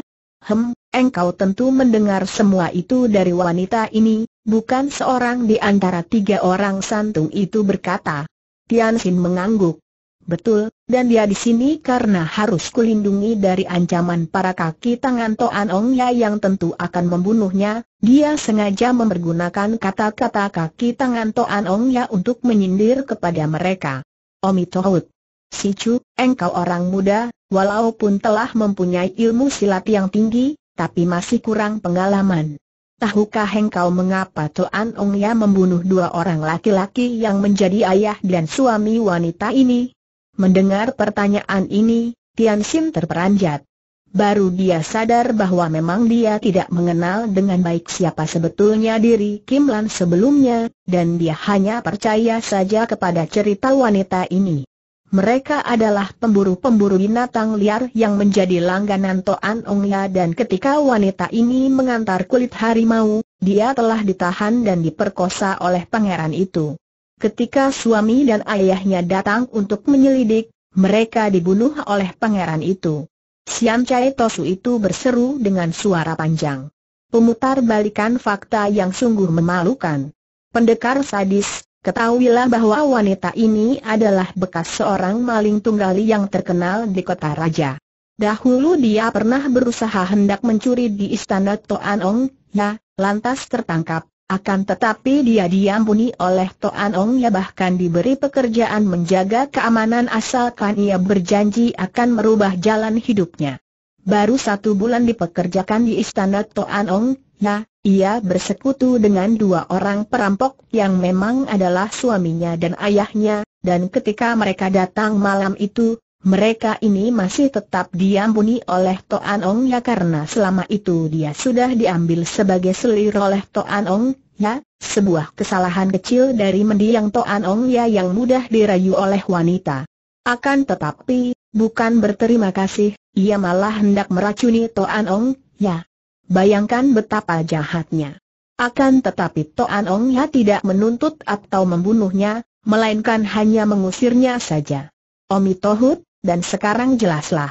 Engkau tentu mendengar semua itu dari wanita ini, bukan?" seorang di antara tiga orang Santung itu berkata. Tian Xin mengangguk. "Betul, dan dia di sini karena harus kulindungi dari ancaman para kaki tangan Toan Ong ya yang tentu akan membunuhnya. Dia sengaja mempergunakan kata-kata kaki tangan Toan Ong ya untuk menyindir kepada mereka." "Omi Tohut, Si Chu, engkau orang muda, walaupun telah mempunyai ilmu silat yang tinggi, tapi masih kurang pengalaman. Tahukah engkau mengapa Toan Ong ya membunuh dua orang laki-laki yang menjadi ayah dan suami wanita ini?" Mendengar pertanyaan ini, Tian Xin terperanjat. Baru dia sadar bahwa memang dia tidak mengenal dengan baik siapa sebetulnya diri Kim Lan sebelumnya, dan dia hanya percaya saja kepada cerita wanita ini. Mereka adalah pemburu-pemburu binatang liar yang menjadi langganan Toan Ong ya, dan ketika wanita ini mengantar kulit harimau, dia telah ditahan dan diperkosa oleh pangeran itu. Ketika suami dan ayahnya datang untuk menyelidik, mereka dibunuh oleh pangeran itu. Sian Chai Tosu itu berseru dengan suara panjang. "Pemutar balikan fakta yang sungguh memalukan. Pendekar sadis, ketahuilah bahwa wanita ini adalah bekas seorang maling tunggali yang terkenal di kota raja. Dahulu dia pernah berusaha hendak mencuri di istana Toan Ong, ya, lantas tertangkap. Akan tetapi dia diampuni oleh Toan Ong ya, bahkan diberi pekerjaan menjaga keamanan asalkan ia berjanji akan merubah jalan hidupnya. Baru 1 bulan dipekerjakan di istana Toan Ong ya, ia bersekutu dengan 2 orang perampok yang memang adalah suaminya dan ayahnya, dan ketika mereka datang malam itu, mereka ini masih tetap diampuni oleh Toan Ong ya karena selama itu dia sudah diambil sebagai selir oleh Toan Ong ya, sebuah kesalahan kecil dari mendiang Toan Ong ya yang mudah dirayu oleh wanita. Akan tetapi, bukan berterima kasih, ia malah hendak meracuni Toan Ong ya. Bayangkan betapa jahatnya. Akan tetapi Toan Ong ya tidak menuntut atau membunuhnya, melainkan hanya mengusirnya saja." "Omi Tohut, dan sekarang jelaslah.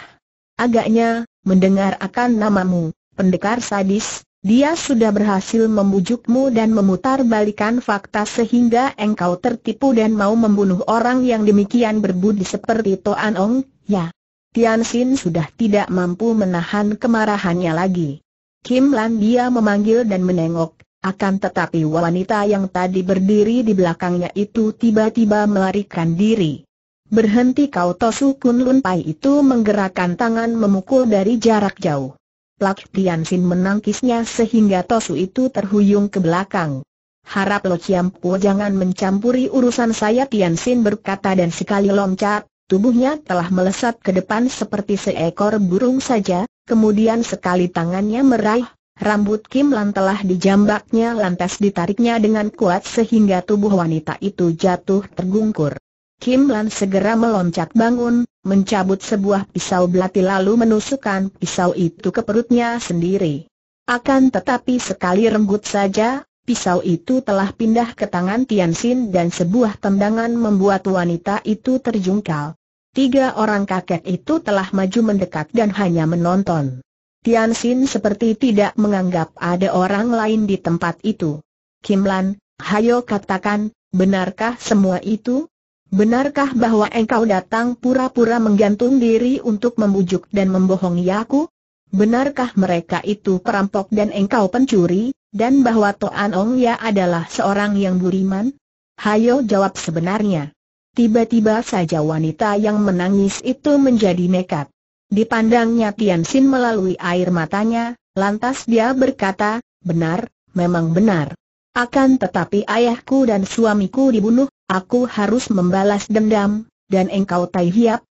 Agaknya, mendengar akan namamu, pendekar sadis, dia sudah berhasil membujukmu dan memutarbalikan fakta sehingga engkau tertipu dan mau membunuh orang yang demikian berbudi seperti Toan Ong, ya." Tian Xin sudah tidak mampu menahan kemarahannya lagi. Kim Lan Bia memanggil dan menengok, akan tetapi wanita yang tadi berdiri di belakangnya itu tiba-tiba melarikan diri. "Berhenti kau!" Tosu Kun Lun Pai itu menggerakkan tangan memukul dari jarak jauh. Plak Tian Sin menangkisnya sehingga Tosu itu terhuyung ke belakang. "Harap Lo Ciam Po jangan mencampuri urusan saya," Tian Sin berkata, dan sekali loncat, tubuhnya telah melesat ke depan seperti seekor burung saja, kemudian sekali tangannya meraih, rambut Kim Lan telah dijambaknya lantas ditariknya dengan kuat sehingga tubuh wanita itu jatuh tergungkur. Kim Lan segera meloncat bangun, mencabut sebuah pisau belati lalu menusukkan pisau itu ke perutnya sendiri. Akan tetapi sekali renggut saja, pisau itu telah pindah ke tangan Tian Sin dan sebuah tendangan membuat wanita itu terjungkal. Tiga orang kakek itu telah maju mendekat dan hanya menonton. Tian Sin seperti tidak menganggap ada orang lain di tempat itu. "Kim Lan, hayo katakan, benarkah semua itu? Benarkah bahwa engkau datang pura-pura menggantung diri untuk membujuk dan membohongi aku? Benarkah mereka itu perampok dan engkau pencuri, dan bahwa Toan Ong Ya adalah seorang yang buriman? Hayo jawab sebenarnya." Tiba-tiba saja wanita yang menangis itu menjadi nekat. Dipandangnya Tian Sin melalui air matanya, lantas dia berkata, "Benar, memang benar. Akan tetapi ayahku dan suamiku dibunuh, aku harus membalas dendam, dan engkau Tai Hiap,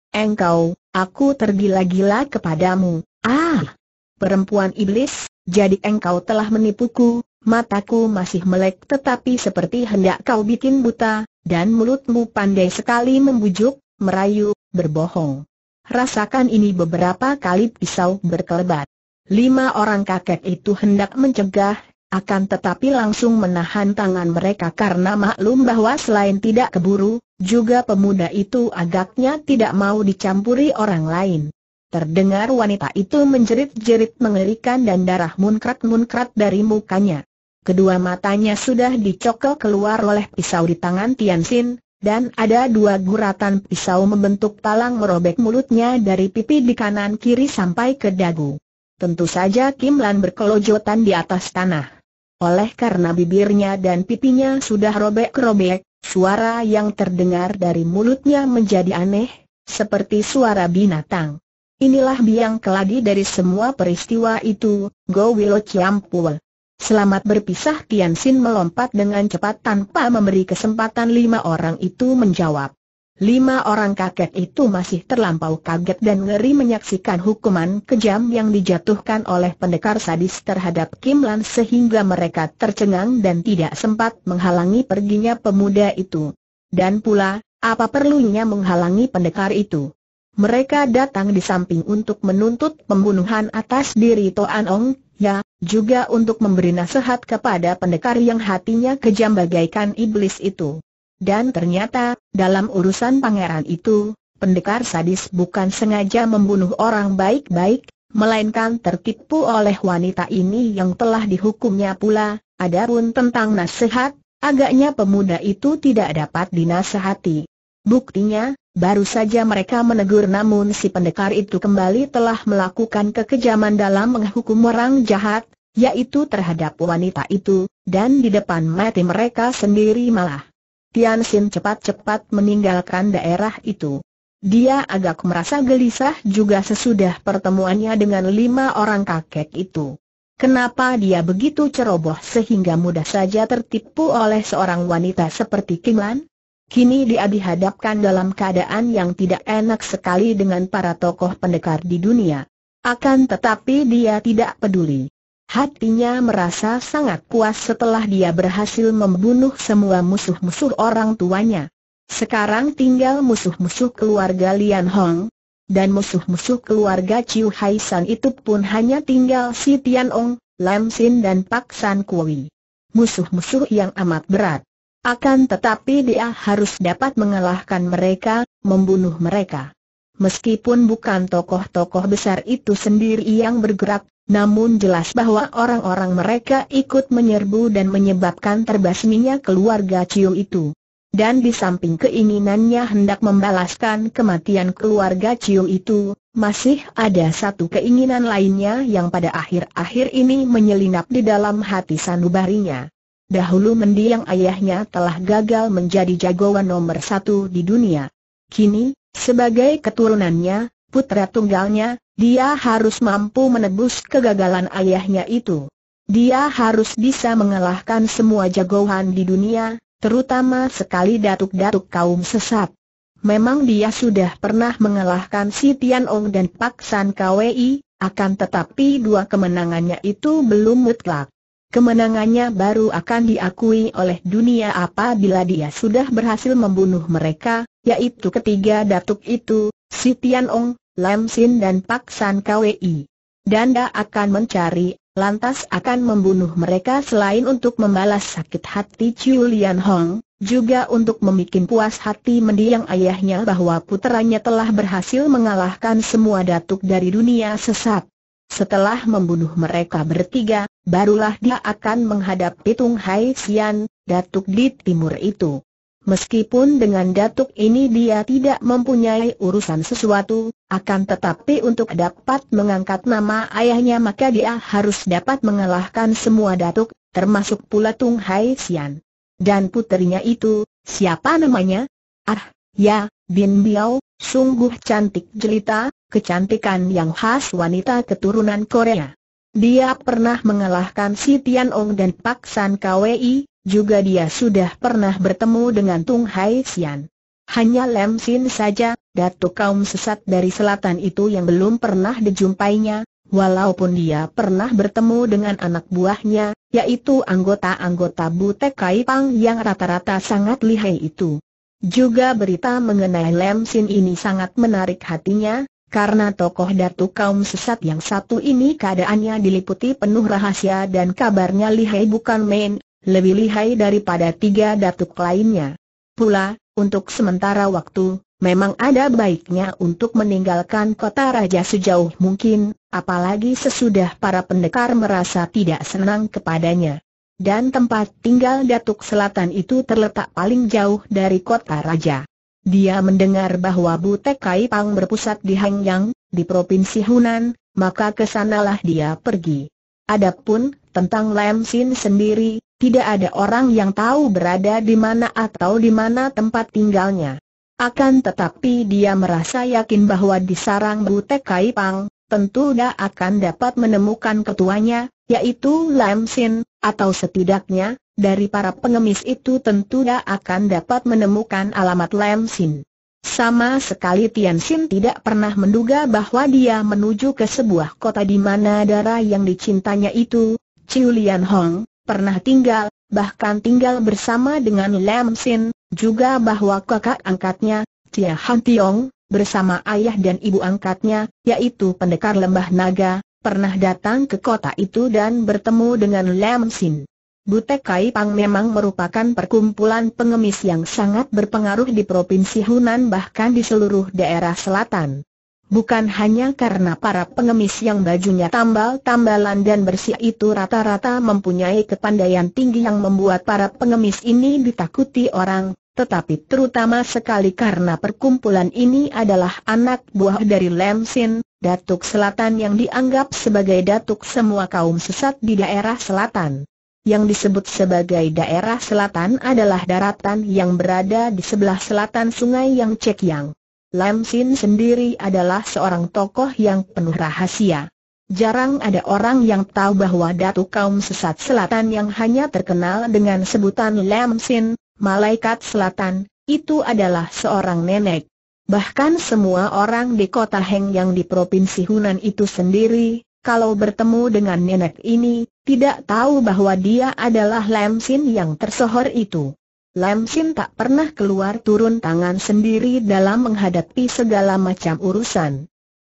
aku tergila-gila kepadamu." "Ah, perempuan iblis, jadi engkau telah menipuku." Mataku masih melek tetapi seperti hendak kau bikin buta, dan mulutmu pandai sekali membujuk, merayu, berbohong. Rasakan ini. Beberapa kali pisau berkelebat. Lima orang kakek itu hendak mencegah, akan tetapi langsung menahan tangan mereka karena maklum bahwa selain tidak keburu, juga pemuda itu agaknya tidak mau dicampuri orang lain. Terdengar wanita itu menjerit-jerit mengerikan dan darah munkrat-munkrat dari mukanya. Kedua matanya sudah dicokol keluar oleh pisau di tangan Tian Sin, dan ada dua guratan pisau membentuk talang merobek mulutnya dari pipi di kanan kiri sampai ke dagu. Tentu saja Kim Lan berkelojotan di atas tanah. Oleh karena bibirnya dan pipinya sudah robek-robek, suara yang terdengar dari mulutnya menjadi aneh, seperti suara binatang. Inilah biang keladi dari semua peristiwa itu, Go Wilo Ciam Pul. Selamat berpisah. Tian Sin melompat dengan cepat tanpa memberi kesempatan lima orang itu menjawab. Lima orang kakek itu masih terlampau kaget dan ngeri menyaksikan hukuman kejam yang dijatuhkan oleh pendekar sadis terhadap Kim Lan sehingga mereka tercengang dan tidak sempat menghalangi perginya pemuda itu. Dan pula, apa perlunya menghalangi pendekar itu? Mereka datang di samping untuk menuntut pembunuhan atas diri Toan Ong Ya, juga untuk memberi nasihat kepada pendekar yang hatinya kejam bagaikan iblis itu. Dan ternyata, dalam urusan pangeran itu, pendekar sadis bukan sengaja membunuh orang baik-baik, melainkan tertipu oleh wanita ini yang telah dihukumnya pula. Adapun tentang nasihat, agaknya pemuda itu tidak dapat dinasihati. Buktinya, baru saja mereka menegur namun si pendekar itu kembali telah melakukan kekejaman dalam menghukum orang jahat, yaitu terhadap wanita itu, dan di depan mata mereka sendiri malah. Tian Sin cepat-cepat meninggalkan daerah itu. Dia agak merasa gelisah juga sesudah pertemuannya dengan lima orang kakek itu. Kenapa dia begitu ceroboh sehingga mudah saja tertipu oleh seorang wanita seperti Kim Lan? Kini dia dihadapkan dalam keadaan yang tidak enak sekali dengan para tokoh pendekar di dunia. Akan tetapi dia tidak peduli. Hatinya merasa sangat puas setelah dia berhasil membunuh semua musuh-musuh orang tuanya. Sekarang tinggal musuh-musuh keluarga Lian Hong. Dan musuh-musuh keluarga Chiu Hai San itu pun hanya tinggal si Tian Ong, Lam Sin dan Pak San Kui. Musuh-musuh yang amat berat. Akan tetapi dia harus dapat mengalahkan mereka, membunuh mereka. Meskipun bukan tokoh-tokoh besar itu sendiri yang bergerak, namun jelas bahwa orang-orang mereka ikut menyerbu dan menyebabkan terbasminya keluarga Chiu itu. Dan di samping keinginannya hendak membalaskan kematian keluarga Chiu itu, Masih ada satu keinginan lainnya yang pada akhir-akhir ini menyelinap di dalam hati sanubarinya. Dahulu mendiang ayahnya telah gagal menjadi jagoan nomor 1 di dunia. Kini, sebagai keturunannya, putra tunggalnya, dia harus mampu menebus kegagalan ayahnya itu. Dia harus bisa mengalahkan semua jagoan di dunia, terutama sekali datuk-datuk kaum sesat. Memang dia sudah pernah mengalahkan si Tian Ong dan Pak San Kwi, akan tetapi dua kemenangannya itu belum mutlak. Kemenangannya baru akan diakui oleh dunia apabila dia sudah berhasil membunuh mereka, yaitu ketiga datuk itu, si Tian Ong, Lam Sin dan Pak San Kwi. Danda akan mencari, lantas akan membunuh mereka selain untuk membalas sakit hati Ciu Lian Hong, juga untuk membuat puas hati mendiang ayahnya bahwa puteranya telah berhasil mengalahkan semua datuk dari dunia sesat. Setelah membunuh mereka bertiga, barulah dia akan menghadapi Tung Hai Sian, datuk di timur itu. Meskipun dengan datuk ini dia tidak mempunyai urusan sesuatu, akan tetapi untuk dapat mengangkat nama ayahnya maka dia harus dapat mengalahkan semua datuk, termasuk pula Tung Hai Sian. Dan puterinya itu, siapa namanya? Ah, ya, Bin Biao, sungguh cantik jelita, kecantikan yang khas wanita keturunan Korea. Dia pernah mengalahkan si Tian Ong dan Pak San Kwi, juga dia sudah pernah bertemu dengan Tung Hai Sian. Hanya Lam Sin saja, datuk kaum sesat dari selatan itu yang belum pernah dijumpainya, walaupun dia pernah bertemu dengan anak buahnya, yaitu anggota-anggota Butek Kai Pang yang rata-rata sangat lihai itu. Juga berita mengenai Lam Sin ini sangat menarik hatinya, karena tokoh datuk kaum sesat yang satu ini keadaannya diliputi penuh rahasia dan kabarnya lihai bukan main, lebih lihai daripada 3 datuk lainnya. Pula, untuk sementara waktu, memang ada baiknya untuk meninggalkan kota raja sejauh mungkin, apalagi sesudah para pendekar merasa tidak senang kepadanya. Dan tempat tinggal datuk selatan itu terletak paling jauh dari kota raja. Dia mendengar bahwa Butek Kai Pang berpusat di Hengyang, di Provinsi Hunan, maka kesanalah dia pergi. Adapun tentang Lam Sin sendiri, tidak ada orang yang tahu berada di mana atau di mana tempat tinggalnya. Akan tetapi dia merasa yakin bahwa di sarang Butek Kai Pang, tentu dia akan dapat menemukan ketuanya, yaitu Lam Sin, atau setidaknya dari para pengemis itu tentu dia akan dapat menemukan alamat Lam Sin. Sama sekali Tian Sin tidak pernah menduga bahwa dia menuju ke sebuah kota di mana darah yang dicintanya itu, Ciu Lian Hong, pernah tinggal, bahkan tinggal bersama dengan Lam Sin, juga bahwa kakak angkatnya, Cia Han Tiong, bersama ayah dan ibu angkatnya, yaitu pendekar Lembah Naga, pernah datang ke kota itu dan bertemu dengan Lam Sin. Butek Kai Pang memang merupakan perkumpulan pengemis yang sangat berpengaruh di Provinsi Hunan bahkan di seluruh daerah selatan. Bukan hanya karena para pengemis yang bajunya tambal-tambalan dan bersih itu rata-rata mempunyai kepandaian tinggi yang membuat para pengemis ini ditakuti orang, tetapi terutama sekali karena perkumpulan ini adalah anak buah dari Lam Sin, datuk selatan yang dianggap sebagai datuk semua kaum sesat di daerah selatan. Yang disebut sebagai daerah selatan adalah daratan yang berada di sebelah selatan sungai yang Cekyang. Lam Sin sendiri adalah seorang tokoh yang penuh rahasia. Jarang ada orang yang tahu bahwa datuk kaum sesat selatan yang hanya terkenal dengan sebutan Lam Sin, malaikat selatan, itu adalah seorang nenek. Bahkan semua orang di kota Hengyang di Provinsi Hunan itu sendiri, kalau bertemu dengan nenek ini, tidak tahu bahwa dia adalah Lam Sin yang tersohor itu. Lam Sin tak pernah keluar turun tangan sendiri dalam menghadapi segala macam urusan.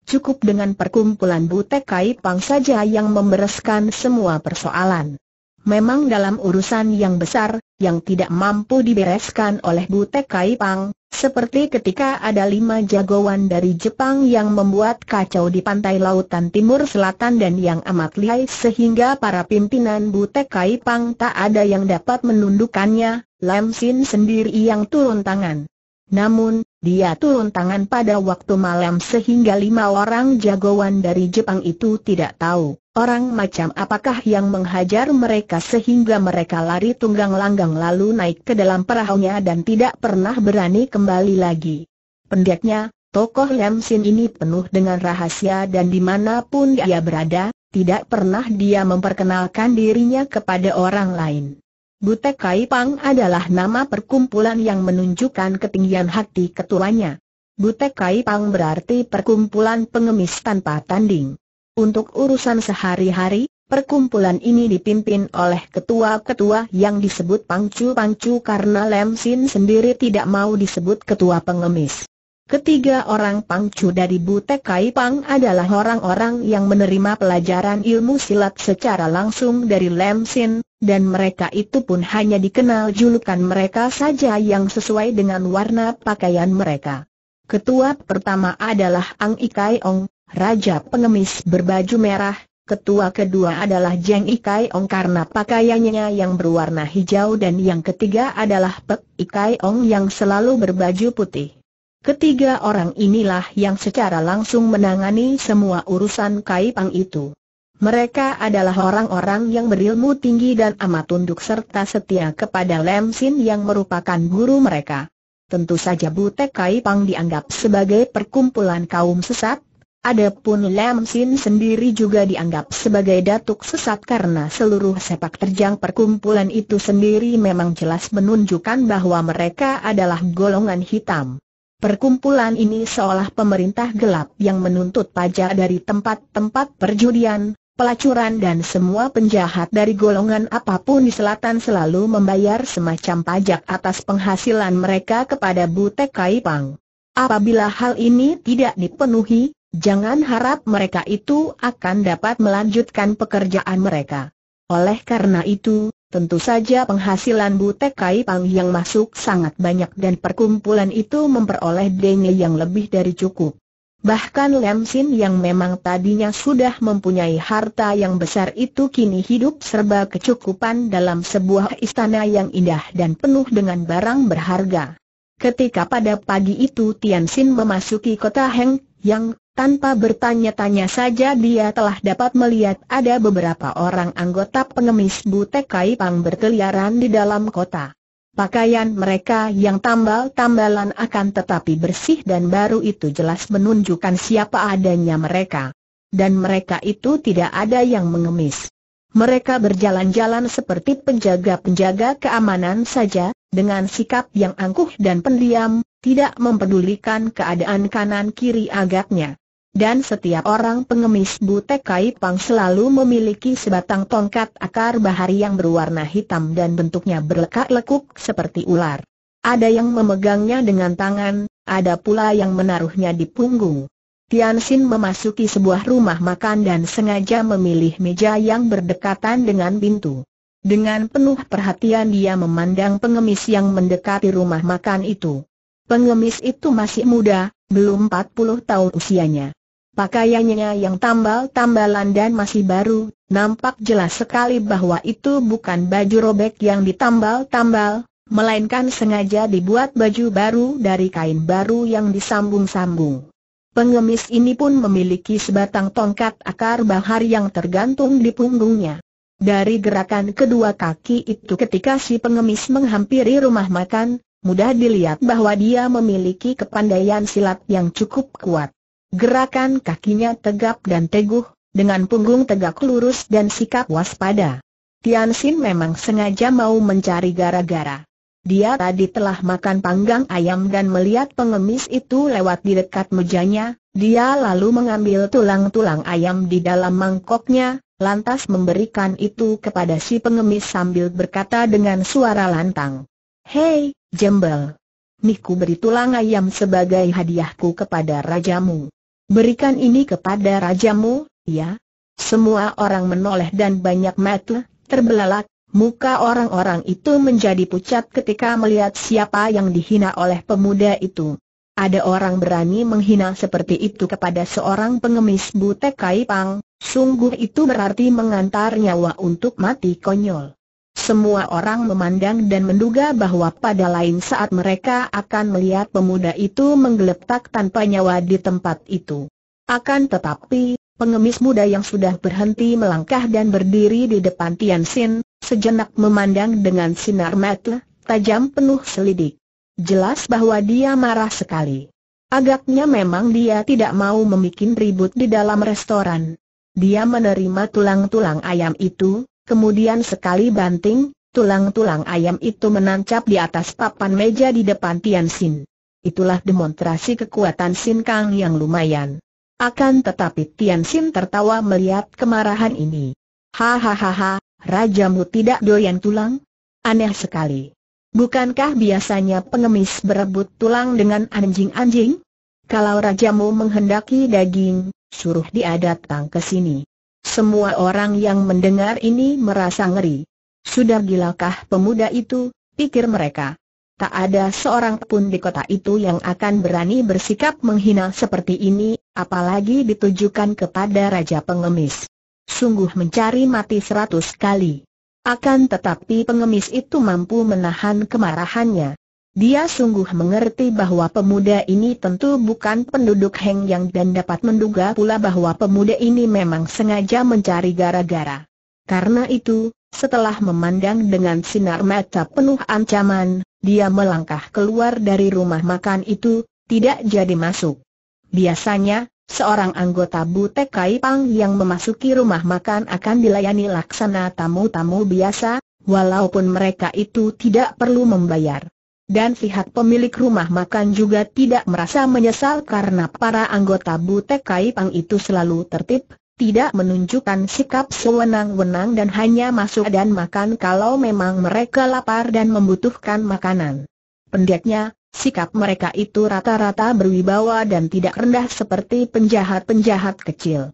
Cukup dengan perkumpulan Butek Kai Pang saja yang membereskan semua persoalan. Memang dalam urusan yang besar, yang tidak mampu dibereskan oleh Butek Kai Pang, seperti ketika ada 5 jagoan dari Jepang yang membuat kacau di pantai lautan timur selatan dan yang amat lihai sehingga para pimpinan Butek Kai Pang tak ada yang dapat menundukkannya, Lam Sin sendiri yang turun tangan. Namun, dia turun tangan pada waktu malam sehingga 5 orang jagoan dari Jepang itu tidak tahu orang macam apakah yang menghajar mereka sehingga mereka lari tunggang langgang lalu naik ke dalam perahunya dan tidak pernah berani kembali lagi. Pendeknya, tokoh Lam Sin ini penuh dengan rahasia dan dimanapun dia berada, tidak pernah dia memperkenalkan dirinya kepada orang lain. Butek Kai Pang adalah nama perkumpulan yang menunjukkan ketinggian hati ketuanya. Butek Kai Pang berarti perkumpulan pengemis tanpa tanding. Untuk urusan sehari-hari, perkumpulan ini dipimpin oleh ketua-ketua yang disebut pangcu-pangcu karena Lam Sin sendiri tidak mau disebut ketua pengemis. Ketiga orang pangcu dari Butek Kai Pang adalah orang-orang yang menerima pelajaran ilmu silat secara langsung dari Lam Sin. Dan mereka itu pun hanya dikenal julukan mereka saja yang sesuai dengan warna pakaian mereka. Ketua pertama adalah Ang Ikaiong, raja pengemis berbaju merah. Ketua kedua adalah Jeng Ikaiong karena pakaiannya yang berwarna hijau, dan yang ketiga adalah Pek Ikaiong yang selalu berbaju putih. Ketiga orang inilah yang secara langsung menangani semua urusan Kai Pang itu. Mereka adalah orang-orang yang berilmu tinggi dan amat tunduk serta setia kepada Lam Sin yang merupakan guru mereka. Tentu saja Butek Kai Pang dianggap sebagai perkumpulan kaum sesat, adapun Lam Sin sendiri juga dianggap sebagai datuk sesat karena seluruh sepak terjang perkumpulan itu sendiri memang jelas menunjukkan bahwa mereka adalah golongan hitam. Perkumpulan ini seolah pemerintah gelap yang menuntut pajak dari tempat-tempat perjudian, pelacuran dan semua penjahat dari golongan apapun di selatan selalu membayar semacam pajak atas penghasilan mereka kepada Butek Kai Pang. Apabila hal ini tidak dipenuhi, jangan harap mereka itu akan dapat melanjutkan pekerjaan mereka. Oleh karena itu, tentu saja penghasilan Butek Kai Pang yang masuk sangat banyak dan perkumpulan itu memperoleh denge yang lebih dari cukup. Bahkan Lam Sin yang memang tadinya sudah mempunyai harta yang besar itu kini hidup serba kecukupan dalam sebuah istana yang indah dan penuh dengan barang berharga. Ketika pada pagi itu Tian Sin memasuki kota Heng Yang, tanpa bertanya-tanya saja dia telah dapat melihat ada beberapa orang anggota pengemis Butek Kai Pang berkeliaran di dalam kota. Pakaian mereka yang tambal-tambalan akan tetapi bersih dan baru itu jelas menunjukkan siapa adanya mereka. Dan mereka itu tidak ada yang mengemis. Mereka berjalan-jalan seperti penjaga-penjaga keamanan saja, dengan sikap yang angkuh dan pendiam, tidak mempedulikan keadaan kanan-kiri agaknya. Dan setiap orang pengemis Butek Kai Pang selalu memiliki sebatang tongkat akar bahari yang berwarna hitam dan bentuknya berlekak-lekuk seperti ular. Ada yang memegangnya dengan tangan, ada pula yang menaruhnya di punggung. Tian Sin memasuki sebuah rumah makan dan sengaja memilih meja yang berdekatan dengan pintu. Dengan penuh perhatian dia memandang pengemis yang mendekati rumah makan itu. Pengemis itu masih muda, belum 40 tahun usianya. Pakaiannya yang tambal-tambalan dan masih baru, nampak jelas sekali bahwa itu bukan baju robek yang ditambal-tambal, melainkan sengaja dibuat baju baru dari kain baru yang disambung-sambung. Pengemis ini pun memiliki sebatang tongkat akar bahari yang tergantung di punggungnya. Dari gerakan kedua kaki itu ketika si pengemis menghampiri rumah makan, mudah dilihat bahwa dia memiliki kepandaian silat yang cukup kuat. Gerakan kakinya tegap dan teguh, dengan punggung tegak lurus dan sikap waspada. Tian Sin memang sengaja mau mencari gara-gara. Dia tadi telah makan panggang ayam dan melihat pengemis itu lewat di dekat mejanya, dia lalu mengambil tulang-tulang ayam di dalam mangkoknya, lantas memberikan itu kepada si pengemis sambil berkata dengan suara lantang, "Hei, jembel, niku beri tulang ayam sebagai hadiahku kepada rajamu. Berikan ini kepada rajamu, ya." Semua orang menoleh dan banyak mata terbelalak. Muka orang-orang itu menjadi pucat ketika melihat siapa yang dihina oleh pemuda itu. Ada orang berani menghina seperti itu kepada seorang pengemis Butek Kai Pang, sungguh itu berarti mengantar nyawa untuk mati konyol. Semua orang memandang dan menduga bahwa pada lain saat mereka akan melihat pemuda itu menggeletak tanpa nyawa di tempat itu. Akan tetapi, pengemis muda yang sudah berhenti melangkah dan berdiri di depan Tian Shin, sejenak memandang dengan sinar mata tajam penuh selidik. Jelas bahwa dia marah sekali. Agaknya memang dia tidak mau membuat ribut di dalam restoran. Dia menerima tulang-tulang ayam itu. Kemudian sekali banting, tulang-tulang ayam itu menancap di atas papan meja di depan Tian Shin. Itulah demonstrasi kekuatan Sin Kang yang lumayan. Akan tetapi Tian Shin tertawa melihat kemarahan ini. Hahaha, rajamu tidak doyan tulang? Aneh sekali. Bukankah biasanya pengemis berebut tulang dengan anjing-anjing? Kalau rajamu menghendaki daging, suruh dia datang ke sini. Semua orang yang mendengar ini merasa ngeri. Sudah gilakah pemuda itu, pikir mereka. Tak ada seorang pun di kota itu yang akan berani bersikap menghina seperti ini, apalagi ditujukan kepada raja pengemis. Sungguh mencari mati 100 kali. Akan tetapi pengemis itu mampu menahan kemarahannya. Dia sungguh mengerti bahwa pemuda ini tentu bukan penduduk Heng Yang dan dapat menduga pula bahwa pemuda ini memang sengaja mencari gara-gara. Karena itu, setelah memandang dengan sinar mata penuh ancaman, dia melangkah keluar dari rumah makan itu, tidak jadi masuk. Biasanya, seorang anggota Butek Kai Pang yang memasuki rumah makan akan dilayani laksana tamu-tamu biasa, walaupun mereka itu tidak perlu membayar. Dan pihak pemilik rumah makan juga tidak merasa menyesal karena para anggota Butek Kai Pang itu selalu tertib, tidak menunjukkan sikap sewenang-wenang dan hanya masuk dan makan kalau memang mereka lapar dan membutuhkan makanan. Pendeknya, sikap mereka itu rata-rata berwibawa dan tidak rendah seperti penjahat-penjahat kecil.